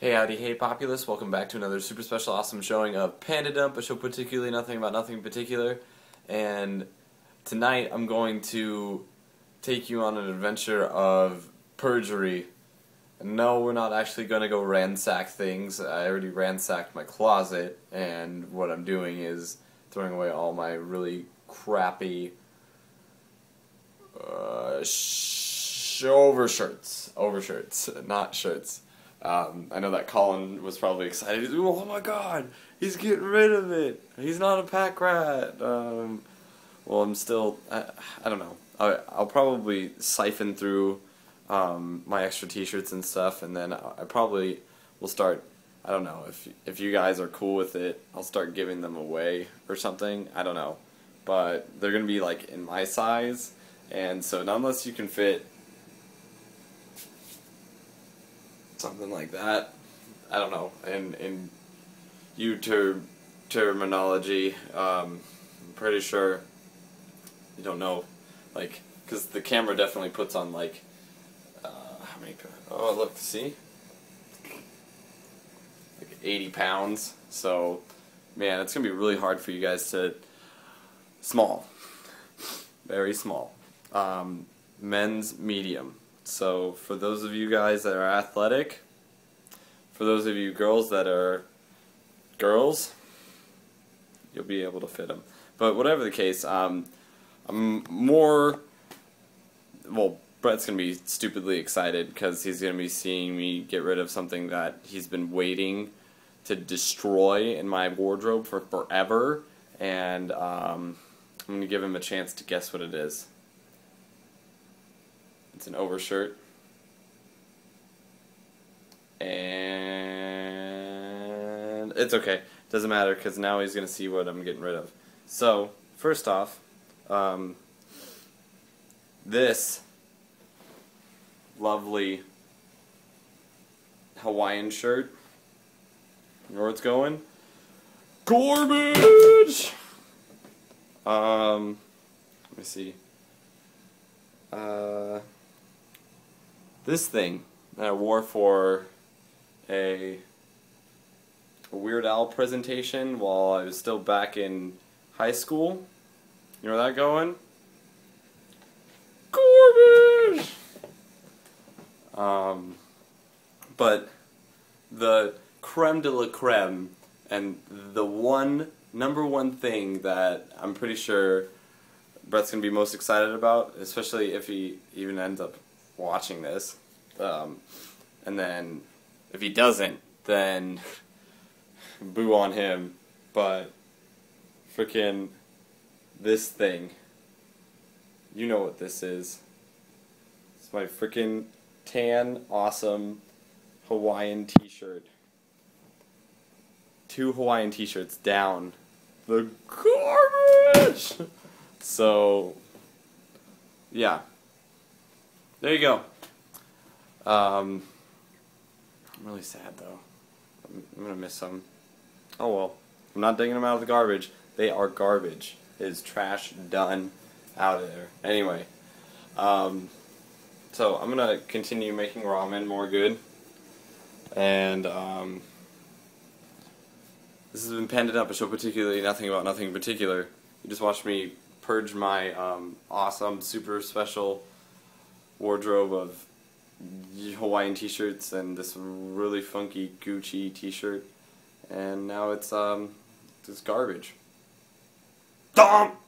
Hey howdy, hey populace, welcome back to another super special awesome showing of PandaDUMP, a show particularly nothing about nothing in particular. And tonight I'm going to take you on an adventure of perjury. No, we're not actually going to go ransack things. I already ransacked my closet, and what I'm doing is throwing away all my really crappy overshirts, not shirts. I know that Colin was probably excited. Oh my god, he's getting rid of it. He's not a pack rat. Well, I'm still, I don't know. I'll probably siphon through my extra t-shirts and stuff, and then I probably will start, I don't know, if you guys are cool with it, I'll start giving them away or something. I don't know. But they're going to be like in my size, and so unless you can fit something like that, I don't know, in YouTube terminology, I'm pretty sure you don't know, like, because the camera definitely puts on, like, how many, oh look, see, like 80 pounds, so, man, it's going to be really hard for you guys to, small, very small, men's medium. So for those of you guys that are athletic, for those of you girls that are girls, you'll be able to fit them. But whatever the case, I'm more, well, Brett's going to be stupidly excited because he's going to be seeing me get rid of something that he's been waiting to destroy in my wardrobe for forever, and I'm going to give him a chance to guess what it is. It's an overshirt, and it's okay, doesn't matter, because now he's going to see what I'm getting rid of. So first off, this lovely Hawaiian shirt, you know where it's going? Garbage! Let me see, this thing that I wore for a Weird Al presentation while I was still back in high school. You know where that going? Garbage! But the creme de la creme, and the number one thing that I'm pretty sure Brett's going to be most excited about, especially if he even ends up watching this, and then if he doesn't, then boo on him, but freaking this thing, you know what this is. It's my freaking tan awesome Hawaiian t-shirt. Two Hawaiian t-shirts down the garbage. So yeah, there you go. I'm really sad though. I'm gonna miss some. Oh well, I'm not digging them out of the garbage. They are garbage. It is trash done out of there. Anyway, so I'm gonna continue making ramen more good. And this has been PandaDUMP, a show particularly nothing about nothing in particular. You just watched me purge my awesome, super special wardrobe of Hawaiian t-shirts and this really funky Gucci t-shirt, and now it's just garbage. Dump!